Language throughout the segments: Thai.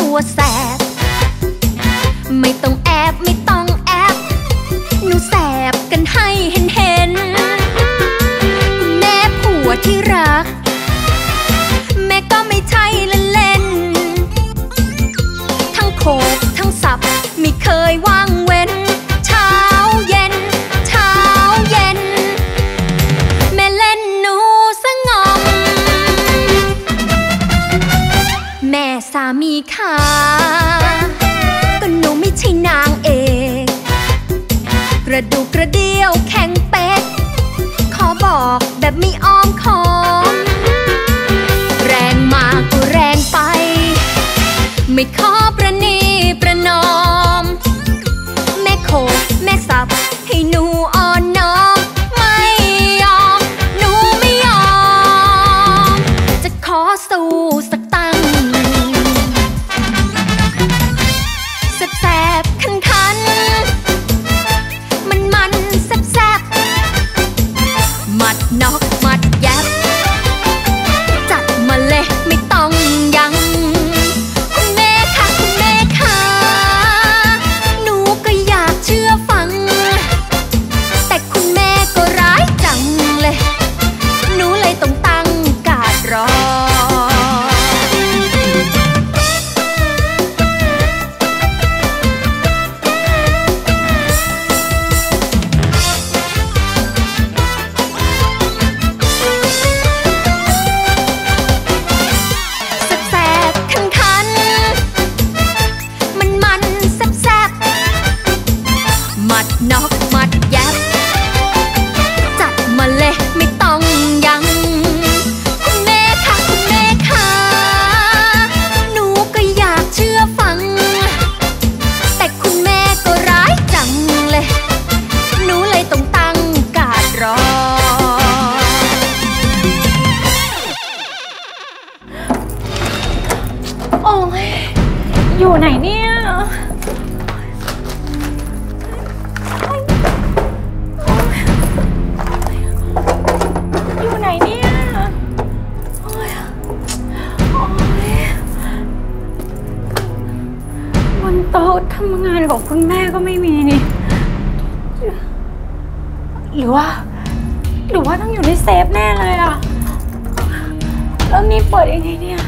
ตัวแสบไม่ต้องแอบไม่ต้องแอบหนูแสบกันให้เห็นแม่ผัวที่รักแม่ก็ไม่ใช่เล่นทั้งโขกทั้งสับไม่เคยว่างเว้นเช้าเย็นแม่เล่นหนูซะงอมแม่สามีค่ะก็หนูไม่ใช่นางเอกกระดูกกระเดี่ยวแข็งเป๊กขอบอกแบบไม่อ้อมค้อมแรงมากก็แรงไปไม่ขอประนีประนอมแม่โขกแม่สับให้หนูอ่อนน้อมไม่ยอมหนูไม่ยอมจะขอสู้สักตั้งแสบคันมันแสบหมัดนอกหมัดแยบจัดมาเลยไม่ต้องยังคุณแม่ค่ะหนูก็อยากเชื่อฟังแต่คุณแม่ก็ร้ายจังเลยหนูเลยต้องตั้งการรออยู่ไหนเนี่ยบนโต๊ะทำงานของคุณแม่ก็ไม่มีนี่หรือว่าต้องอยู่ในเซฟแน่เลยอ่ะแล้วนี่เปิดยังไงเนี่ย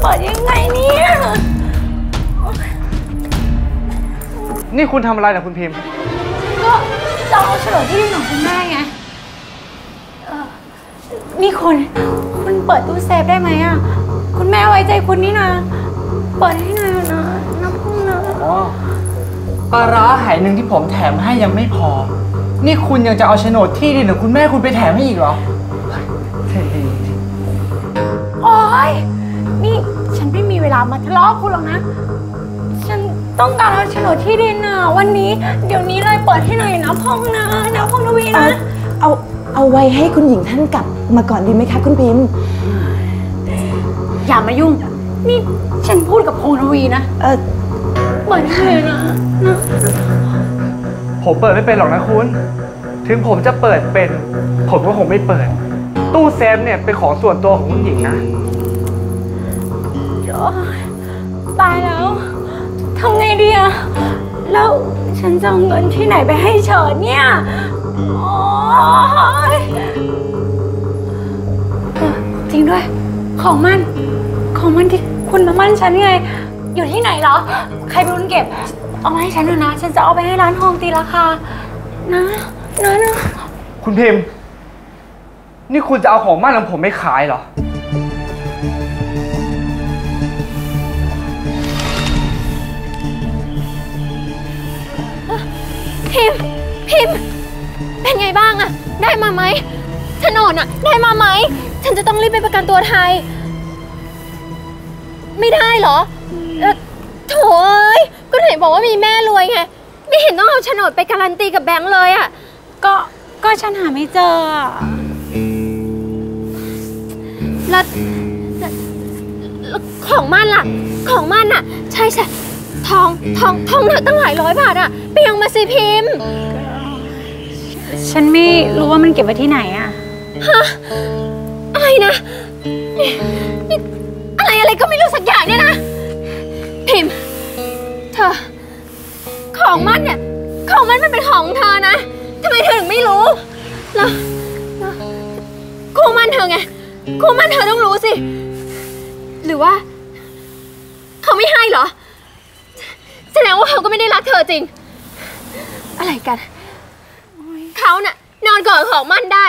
เปิดยังไงเนี่ยนี่คุณทำอะไรนะคุณพิมพ์ก็จะเอาเฉลยที่ดินของคุณแม่ไงนี่คุณเปิดตู้เซฟได้ไหมอ่ะคุณแม่ไว้ใจคุณนี่นะเปิดให้หน่อยนะน้ำพุ่งนะปลาร้าหายหนึ่งที่ผมแถมให้ยังไม่พอนี่คุณยังจะเอาเฉลยที่ดินของคุณแม่คุณไปแถมให้อีกเหรอโอ๊ยนี่ฉันไม่มีเวลามาทะเลาะคุณหรอกนะฉันต้องการเอาโฉนดที่ดินนะวันนี้เดี๋ยวนี้เลยเปิดให้หน่อยนะพ่องนะนะพ่องนวีนะเอาไว้ให้คุณหญิงท่านกลับมาก่อนดีไหมคะคุณพิมพ์อย่ามายุ่งนี่ฉันพูดกับพ่องนวีนะเปิดให้นะผมเปิดไม่เป็นหรอกนะคุณถึงผมจะเปิดเป็นผมก็คงไม่เปิดตู้เซฟเนี่ยเป็นของส่วนตัวของคุณหญิงนะตายแล้วทำไงดีอะแล้วฉันจะเอาเงินที่ไหนไปให้เฉินเนี่ยจริงด้วยของมันที่คุณมามั่นฉันไงอยู่ที่ไหนเหรอใครเป็นคนเก็บเอามาให้ฉันดูนะฉันจะเอาไปให้ร้านทองตีราคานะคุณพิมพ์นี่คุณจะเอาของมั่นของผมไม่ขายเหรอพิมพ์เป็นไงบ้างอะได้มาไหมโฉนดอะได้มาไหมฉันจะต้องรีบไปประกันตัวไทยไม่ได้เหรอโถยก็ไหนบอกว่ามีแม่รวยไงไม่เห็นต้องเอาโฉนดไปการันตีกับแบงค์เลยอะก็ฉันหาไม่เจอแล้วของมั่นล่ะของมั่นอะใช่ทองหนักตั้งหลายร้อยบาทอะเปียงมาสิพิมพ์ฉันไม่รู้ว่ามันเก็บไว้ที่ไหนอะฮะอะไรนะนี่ อะไรก็ไม่รู้สักอย่างเนี่ยนะพิมพ์เธอของมันเนี่ยของมันเป็นของเธอนะทำไมเธอถึงไม่รู้แล้วคู่มันเธอไงคู่มันเธอต้องรู้สิหรือว่าเขาไม่ให้เหรอแสดงว่าเขาก็ไม่ได้รักเธอจริงอะไรกันเขาเนี่ยนอนกอดของมันได้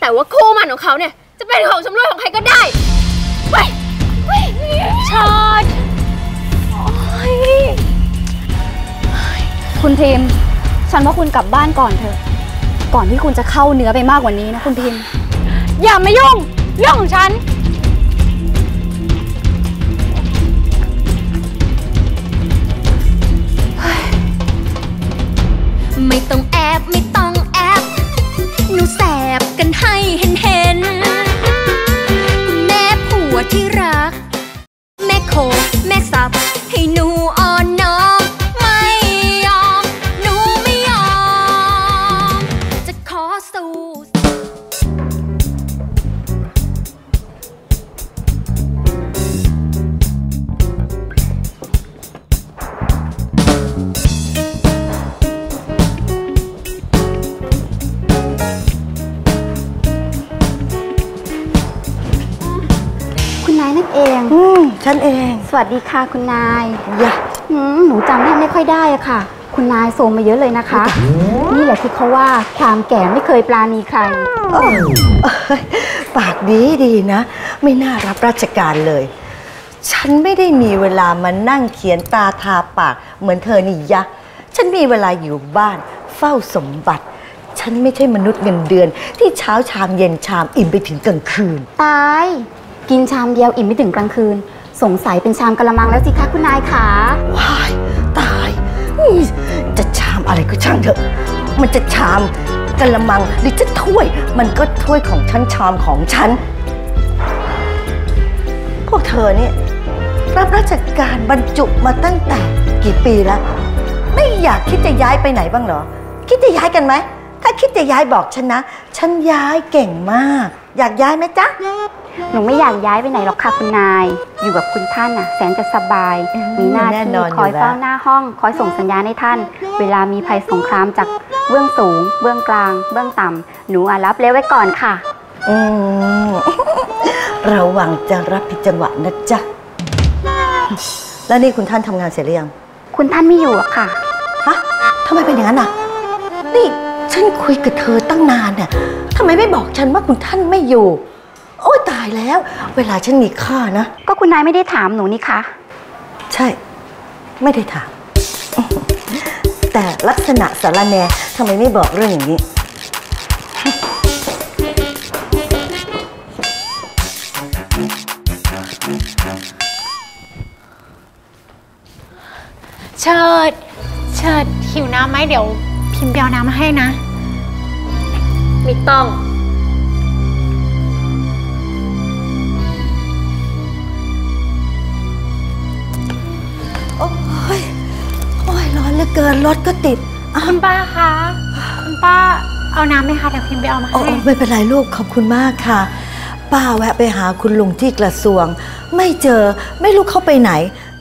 แต่ว่าคู่มันของเขาเนี่ยจะเป็นของชำร่วยของใครก็ได้ไปชอดคุณพิมพ์ฉันว่าคุณกลับบ้านก่อนเถอะก่อนที่คุณจะเข้าเนื้อไปมากกว่านี้นะคุณพิมพ์อย่ามายุ่งเรื่องของฉันไม่ต้องแอบไม่ต้องแอบหนูแสบกันให้เห็นคุณแม่ผัวที่รักแม่โคแม่สับให้หนูอ่อนน้อมไม่ยอมหนูไม่ยอมจะขอสู้เองฉันเองสวัสดีค่ะคุณนายหนูจำไม่ค่อยได้อะค่ะคุณนายส่งมาเยอะเลยนะคะนี่แหละที่เขาว่าความแก่ไม่เคยปราณีใครปากดีนะไม่น่ารับราชการเลยฉันไม่ได้มีเวลามานั่งเขียนตาทาปากเหมือนเธอนี่ยะฉันมีเวลาอยู่บ้านเฝ้าสมบัติฉันไม่ใช่มนุษย์เงินเดือนที่เช้าชามเย็นชามอิ่มไปถึงกลางคืนตายกินชามเดียวอิ่มไม่ถึงกลางคืนสงสัยเป็นชามกะละมังแล้วสิคะคุณนายขาว้ายตายจะชามอะไรก็ช่างเถอะมันจะชามกะละมังหรือจะถ้วยมันก็ถ้วยของฉันชามของฉันพวกเธอเนี่ยรับราชการบรรจุมาตั้งแต่กี่ปีแล้วไม่อยากคิดจะย้ายไปไหนบ้างเหรอคิดจะย้ายกันไหมถ้าคิดจะย้ายบอกฉันนะฉันย้ายเก่งมากอยากย้ายไหมจ๊ะหนูไม่อยากย้ายไปไหนหรอกค่ะคุณนายอยู่กับคุณท่านน่ะแสนจะสบายมีหน้าที่คอยเฝ้าหน้าห้องคอยส่งสัญญาณให้ท่านเวลามีภัยสงครามจากเบื้องสูงเบื้องกลางเบื้องต่ำหนูรับเลี้ยงไว้ก่อนค่ะระวังจะรับผิดจังหวะนะจ๊ะแล้วนี่คุณท่านทำงานเสร็จหรือยังคุณท่านไม่อยู่อะค่ะฮะทำไมเป็นอย่างนั้นอ่ะนี่ฉันคุยกับเธอตั้งนานเนี่ยทำไมไม่บอกฉันว่าคุณท่านไม่อยู่โอ้ตายแล้วเวลาฉันมีค่านะก็คุณนายไม่ได้ถามหนูนี่คะใช่ไม่ได้ถามแต่ลักษณะสารแหน่ทำไมไม่บอกเรื่องอย่างนี้เชิดหิวน้ำไหมเดี๋ยวพิมพ์เปล่าน้ำมาให้นะไม่ต้องโอ้ยร้อนเหลือเกินรถก็ติดคุณป้าคะคุณป้าเอาน้ำไหมคะเดี๋ยวพิมพ์ไปเอามาให้ไม่เป็นไรลูกขอบคุณมากค่ะป้าแวะไปหาคุณลุงที่กระทรวงไม่เจอไม่รู้เขาไปไหน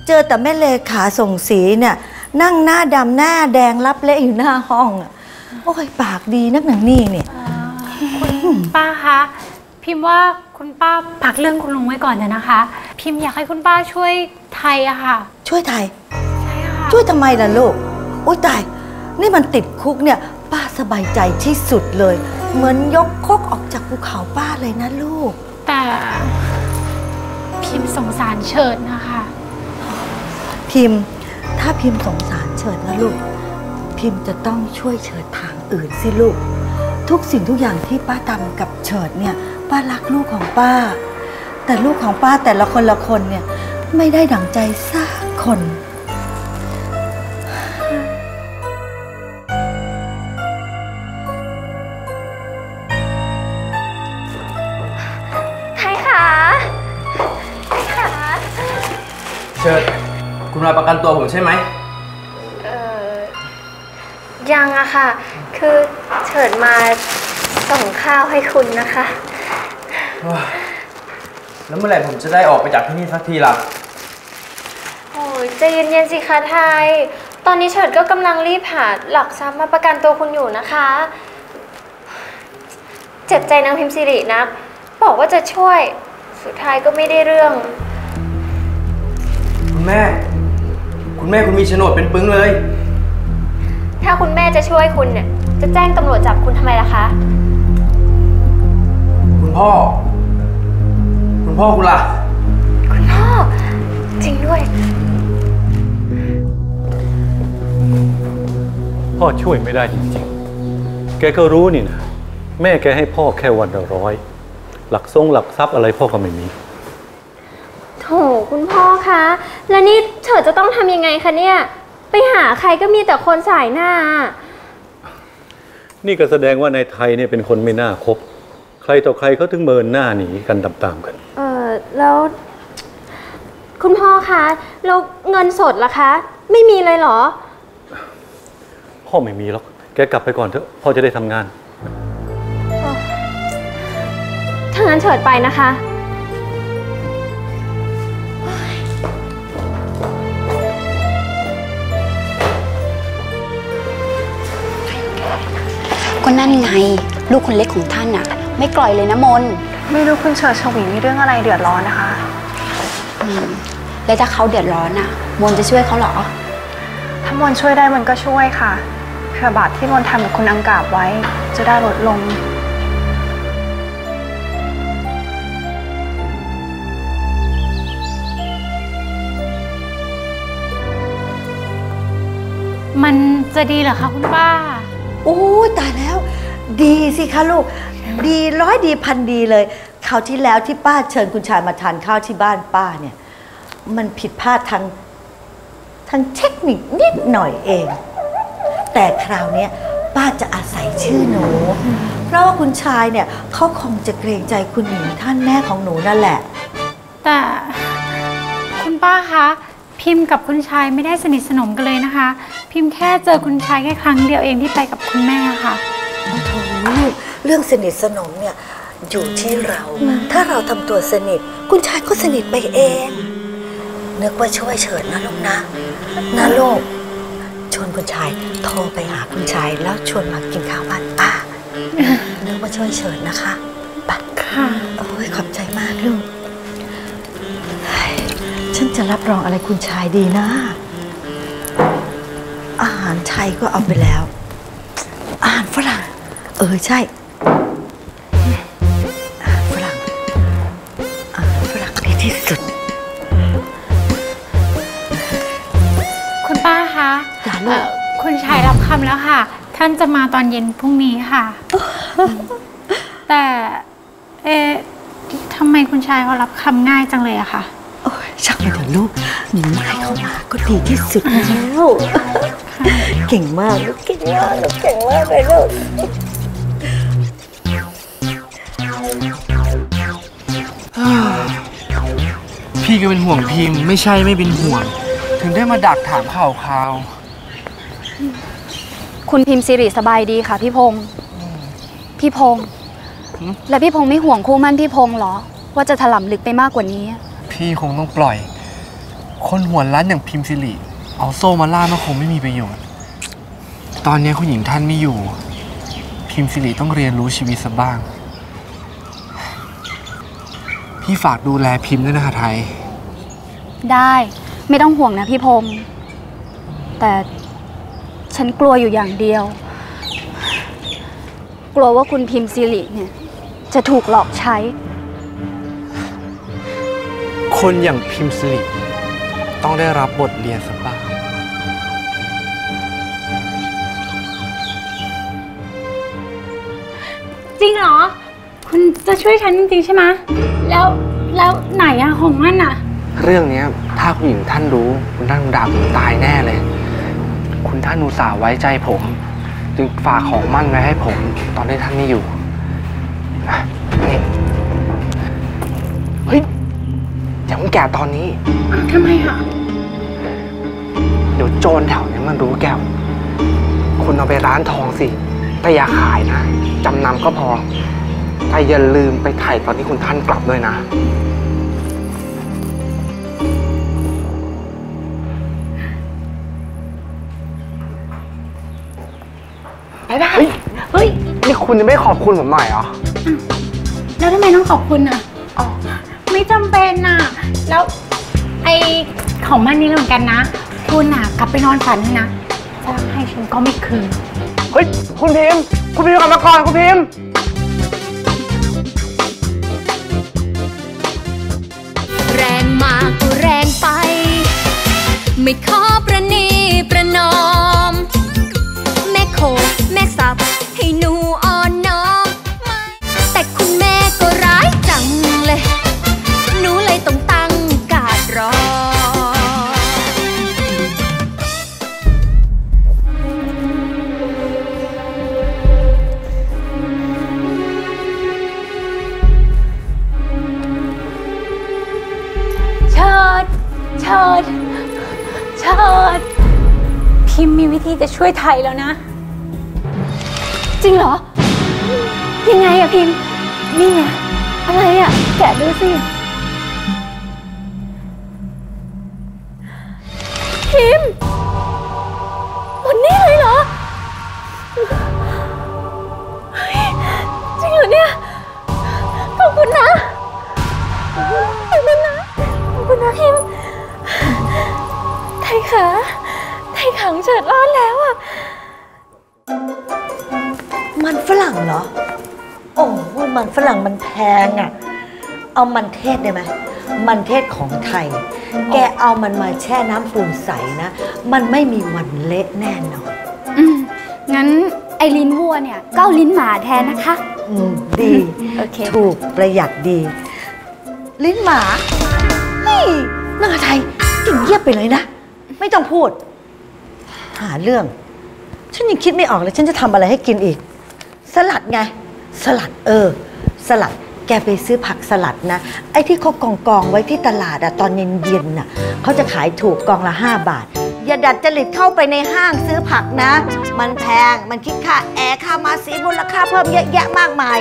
เจอแต่แม่เลขาส่งสีเนี่ยนั่งหน้าดำหน้าแดงรับเละอยู่หน้าห้องโอ้ยปากดีนักหนังนี่เนี่ยคุณป้าคะพิมพ์ว่าคุณป้าพักเรื่องคุณลุงไว้ก่อนนะคะพิมพ์อยากให้คุณป้าช่วยไทยอะค่ะช่วยไทยช่วยทำไมล่ะลูกอุ้ยตายนี่มันติดคุกเนี่ยป้าสบายใจที่สุดเลยเหมือนยกคกออกจากภูเขาป้าเลยนะลูกแต่พิมพ์สงสารเฉิดนะคะพิมพ์ถ้าพิมพ์สงสารเฉิดนะลูกพิมพ์จะต้องช่วยเฉิดทางอื่นสิลูกทุกสิ่งทุกอย่างที่ป้าทำกับเฉิดเนี่ยป้ารักลูกของป้าแต่ลูกของป้าแต่ละคนเนี่ยไม่ได้ดั่งใจสักคนคุณมาประกันตัวผมใช่ไหมยังอะค่ะคือเฉิดมาส่งข้าวให้คุณนะคะ แล้วเมื่อไหร่ผมจะได้ออกไปจากที่นี่สักทีล่ะโอ้ยใจเย็นๆสิคะไทยตอนนี้เฉิดก็กำลังรีบหาหลักทรัพย์มาประกันตัวคุณอยู่นะคะเจ็บใจนางพิมสิรินักบอกว่าจะช่วยสุดท้ายก็ไม่ได้เรื่องคุณแม่คุณมีโฉนดเป็นปึ้งเลยถ้าคุณแม่จะช่วยคุณเนี่ยจะแจ้งตำรวจจับคุณทำไมล่ะคะคุณพ่อคุณล่ะคุณพ่อจริงด้วยพ่อช่วยไม่ได้จริงๆแกก็รู้นี่นะแม่แกให้พ่อแค่วันละ100หลักทรัพย์อะไรพ่อก็ไม่มีโถคุณพ่อคะแล้วนี่เธอจะต้องทำยังไงคะเนี่ยไปหาใครก็มีแต่คนสายหน้านี่ก็แสดงว่าในไทยเนี่ยเป็นคนไม่น่าคบใครต่อใครเขาถึงเมินหน้าหนีกันตามๆกันแล้วคุณพ่อคะแล้วเงินสดล่ะคะไม่มีเลยเหรอพ่อไม่มีหรอกแกกลับไปก่อนเถอะพ่อจะได้ทำงานถ้างั้นเฉิดไปนะคะก็นั่นไงลูกคนเล็กของท่านน่ะไม่กล่อยเลยนะมนไม่รู้คุณเฉิดฉวีมีเรื่องอะไรเดือดร้อนนะคะแล้วถ้าเขาเดือดร้อนน่ะมนจะช่วยเขาเหรอถ้ามนช่วยได้มันก็ช่วยค่ะเผื่อบาปที่มนทำกับคุณอังกาบไว้จะได้ลดลงมันจะดีเหรอคะคุณป้าโอ้ตายแล้วดีสิคะลูกดี100 ดี 1,000 ดีเลยคราวที่แล้วที่ป้าเชิญคุณชายมาทานข้าวที่บ้านป้าเนี่ยมันผิดพลาดทางเทคนิคนิดหน่อยเองแต่คราวนี้ป้าจะอาศัยชื่อหนูเพราะว่าคุณชายเนี่ยเขาคงจะเกรงใจคุณหญิงท่านแม่ของหนูนั่นแหละแต่คุณป้าคะพิมพ์กับคุณชายไม่ได้สนิทสนมกันเลยนะคะพิมพ์แค่เจอคุณชายแค่ครั้งเดียวเองที่ไปกับคุณแม่ค่ะโอ้โหเรื่องสนิทสนมเนี่ยอยู่ที่เราถ้าเราทำตัวสนิทคุณชายก็สนิทไปเองนึกว่าช่วยเฉิดนะลูกนะลูกชวนคุณชายโทรไปหาคุณชายแล้วชวนมากินข้าวบ้านป้านึกว่าช่วยเฉิดนะคะบัดค่ะโอ้ยขอบใจมากลูกฉันจะรับรองอะไรคุณชายดีนะอาหารไทยก็เอาไปแล้วอาหารฝรั่งใช่อาหารฝรั่งดีที่สุดคุณป้าคะคุณชายรับคำแล้วค่ะท่านจะมาตอนเย็นพรุ่งนี้ค่ะแต่ทำไมคุณชายเขารับคำง่ายจังเลยอะค่ะช่างแต่ลูกหนีไล่เข้ามาก็ดีที่สุดแล้วเก่งมากลูกเก่งมากเลยลูกพี่ก็เป็นห่วงพิมพ์ไม่ใช่ไม่เป็นห่วงถึงได้มาดักถามข่าวคุณพิมพ์สิริสบายดีค่ะพี่พงศ์และพี่พงศ์ไม่ห่วงคู่มั่นพี่พงศ์หรอว่าจะถล่มลึกไปมากกว่านี้พี่คงต้องปล่อยคนหัวล้านอย่างพิมพ์สิริเอาโซ่มาล่ามันคงไม่มีประโยชน์ตอนนี้คุณหญิงท่านไม่อยู่พิมพ์สิริต้องเรียนรู้ชีวิตซะบ้างพี่ฝากดูแลพิมพ์ด้วยนะคะไทยได้ไม่ต้องห่วงนะพี่พงศ์แต่ฉันกลัวอยู่อย่างเดียวกลัวว่าคุณพิมพ์สิริเนี่ยจะถูกหลอกใช้คนอย่างพิมพ์สิริต้องได้รับบทเรียนสักบ้างจริงเหรอคุณจะช่วยฉันจริงๆใช่ไหมแล้วไหนอะของมันอะเรื่องนี้ถ้าคุณหญิงท่านรู้คุณท่านด่าผมตายแน่เลยคุณท่านอุตส่าห์ไว้ใจผมจึงฝากของมั่นไว้ให้ผมตอนที่ท่านไม่อยู่เฮ้ยอย่าเพิ่งแกะตอนนี้ทำไมคะเดี๋ยวโจรแถวนี้มันรู้แกวคุณเอาไปร้านทองสิแต่อย่าขายนะจำนำก็พอแต่อย่าลืมไปถ่ายตอนที่คุณท่านกลับด้วยนะ ไปบ้างเฮ้ยนี่คุณจะไม่ขอบคุณผมหน่อยเหรอแล้วทำไมต้องขอบคุณอะอ๋อไม่จำเป็นน่ะแล้วไอของมันนี่เหมือนกันนะคุณน่ะกลับไปนอนฝันนะจะให้ฉันก็ไม่คืนเฮ้ยคุณพิมพ์คุณพิมพ์กลับมาก่อนคุณพิมพ์แรงมากก็แรงไปไม่ขอประนีประนอมแม่โคแม่สับให้หนูอ่อนน้อมแต่คุณแม่ก็ร้ายจังเลยหนูเลยต้องตั้งการ์ดรอเชิดเชิดเชิดพิมพ์มีวิธีจะช่วยไทยแล้วนะจริงเหรอยังไงอะพิมพ์นี่ไงอะไรอะแกะดูสิพิมพ์วันนี้เลยเหรอจริงเหรอเนี่ยขอบคุณนะขอบคุณนะขอบคุณนะพิมพ์ไทยขาไทยขังเฉิดรอดแล้วอะมันฝรั่งเหรอโอ้โหมันฝรั่งมันแพงอ่ะเอามันเทศได้ไหมมันเทศของไทยแกเอามันมาแช่น้ำปูนใสนะมันไม่มีวันเละแน่นอนงั้นไอลิ้นวัวเนี่ยก็เอาลิ้นหมาแทนนะคะดีถูกประหยัดดีลิ้นหมานี่นางไทยถึงเยียบไปเลยนะไม่ต้องพูดหาเรื่องฉันยังคิดไม่ออกเลยฉันจะทำอะไรให้กินอีกสลัดไงสลัดสลัดแกไปซื้อผักสลัดนะไอ้ที่เขากองไว้ที่ตลาดอะตอนเย็นๆน่ะเขาจะขายถูกกองละ5 บาทอย่าดัดจริตเข้าไปในห้างซื้อผักนะมันแพงมันคิดค่าแอร์ค่ามาสีมูลค่าเพิ่มเยอะแยะมากมาย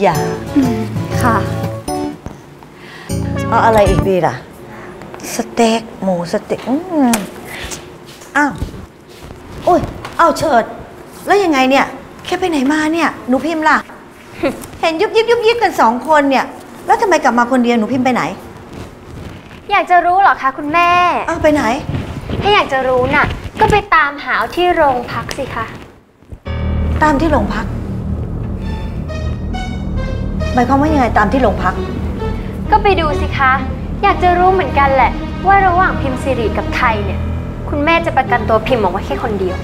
อย่าค่ะเอาอะไรอีกดีล่ะสเต็กหมูสเต็กอ้าวโอ้ยเอาเฉิดแล้วยังไงเนี่ยแค่ไปไหนมาเนี่ยหนูพิมพ์ล่ะ เห็นยุบกัน2 คนเนี่ยแล้วทำไมกลับมาคนเดียวหนูพิมพ์ไปไหนอยากจะรู้หรอคะคุณแม่อ้าวไปไหนถ้าอยากจะรู้น่ะก็ไปตามหาที่โรงพักสิคะตามที่โรงพักหมายความว่ายังไงตามที่โรงพักก็ไปดูสิคะอยากจะรู้เหมือนกันแหละว่าระหว่างพิมพ์สิริกับไทยเนี่ยคุณแม่จะประกันตัวพิมพ์ออกมาแค่คนเดียว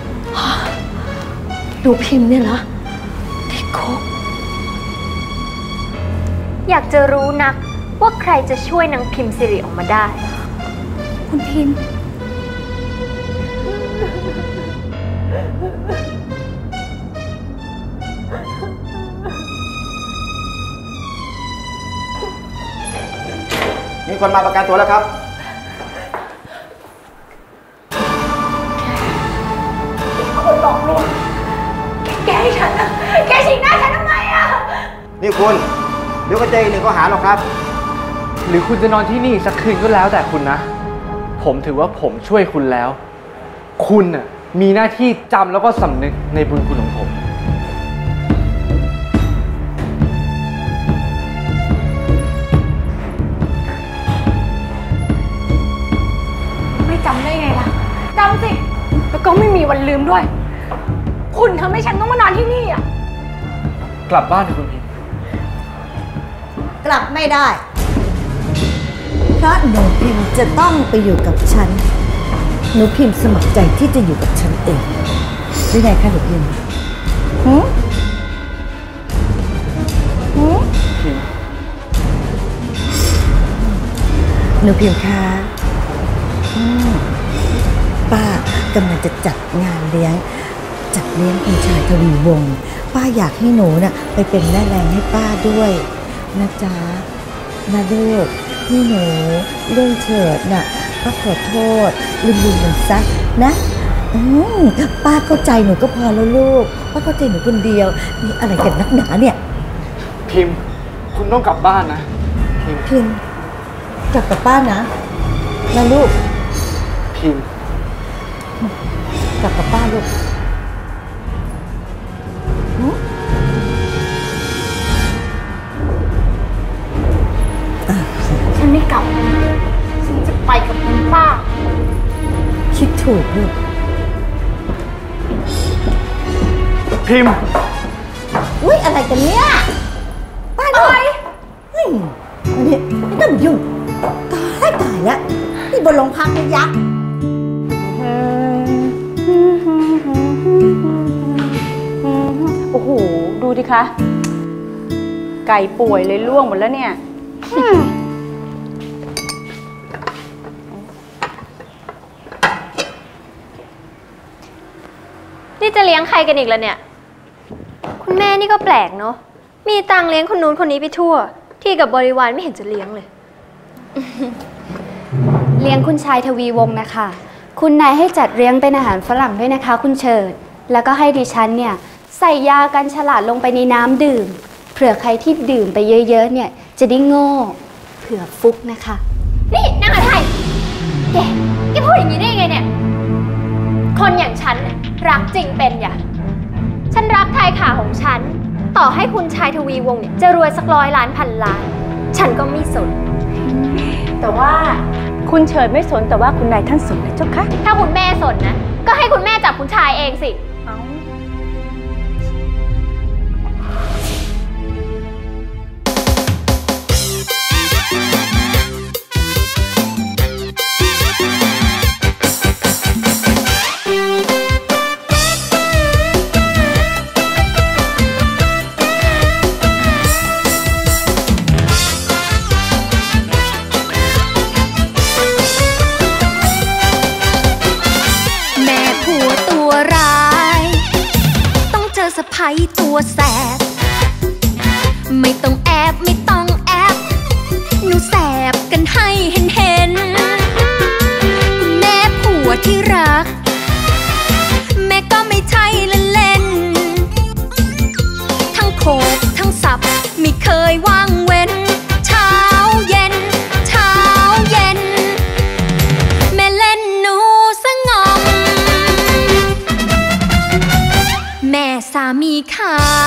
ดูพิมพ์เนี่ยเหรอติดคุกอยากจะรู้นักว่าใครจะช่วยนางพิมพ์สิริออกมาได้คุณพิมพ์มีคนมาประกันตัวแล้วครับแกฉีกหน้าฉันทำไมอ่ะนี่คุณเดี๋ยวก็เจอ1 ข้อหาหรอกครับหรือคุณจะนอนที่นี่สักคืนก็แล้วแต่คุณนะผมถือว่าผมช่วยคุณแล้วคุณน่ะมีหน้าที่จำแล้วก็สำนึกในบุญคุณของผมไม่จำได้ไงล่ะจำสิแล้วก็ไม่มีวันลืมด้วยคุณทำให้ฉันต้องมานอนที่นี่อ่ะกลับบ้านคุณพิมพ์กลับไม่ได้เพราะหนูพิมพ์จะต้องไปอยู่กับฉันหนูพิมพ์สมัครใจที่จะอยู่กับฉันเองได้ไงคะหนูพิมพ์หนูพิมพ์คะป้ากำลังจะจัดงานเลี้ยงคุณชายทวีวงศ์ป้าอยากให้หนูน่ะไปเป็นแม่แรงให้ป้าด้วยนะจ๊ะนะลูกนี่หนูเรื่องเฉิดน่ะป้าขอโทษลืมมันซะนะป้าเข้าใจหนูก็พอแล้วลูกป้าเข้าใจหนูคนเดียวนี่อะไรกันนักหนาเนี่ยพิมพ์คุณต้องกลับบ้านนะพิมพ์กลับกับป้านะนะลูกพิมพ์กลับกับป้าลูก ฉันไม่กลับฉันจะไปกับคุณป้าคิดถูกลูกพิมพ์อุ้ยอะไรกันเนี่ยป้าหน่อยนี่ไม่ต้องยุ่งตายแล้วที่บนโรงพักยักษ์โอ้โหดูดิคะไก่ป่วยเลยล่วงหมดแล้วเนี่ยนี่จะเลี้ยงใครกันอีกแล้วเนี่ยคุณแม่นี่ก็แปลกเนาะมีตังเลี้ยงคนนู้นคนนี้ไปทั่วที่กับบริวารไม่เห็นจะเลี้ยงเลยเลี้ยงคุณชายทวีวงศ์นะคะคุณนายให้จัดเลี้ยงเป็นอาหารฝรั่งด้วยนะคะคุณเฉิดแล้วก็ให้ดิฉันเนี่ยใส่ยากันฉลาดลงไปในน้ำดื่มเผื่อใครที่ดื่มไปเยอะๆเนี่ยจะได้โง่เผื่อฟุกนะคะนี่นางอะไรแกพูดอย่างนี้ได้ยังไงเนี่ยคนอย่างฉันรักจริงเป็นอย่าฉันรักทายขาของฉันต่อให้คุณชายทวีวงศ์เนี่ยจะรวยสัก100 ล้าน 1,000 ล้านฉันก็ไม่สนแต่ว่าคุณเฉิดไม่สนแต่ว่าคุณนายท่านสนนะเจ้าคะถ้าคุณแม่สนนะก็ให้คุณแม่จับคุณชายเองสิตัวแสบไม่ต้องแอบไม่ต้องแอบหนูแสบกันให้เห็นแม่ผัวที่รักแม่ก็ไม่ใช่เล่นทั้งโขกทั้งสับไม่เคยว่างเว้นเช้าเย็นเช้าเย็นแม่เล่นหนูซะงอมแม่สามีค่ะ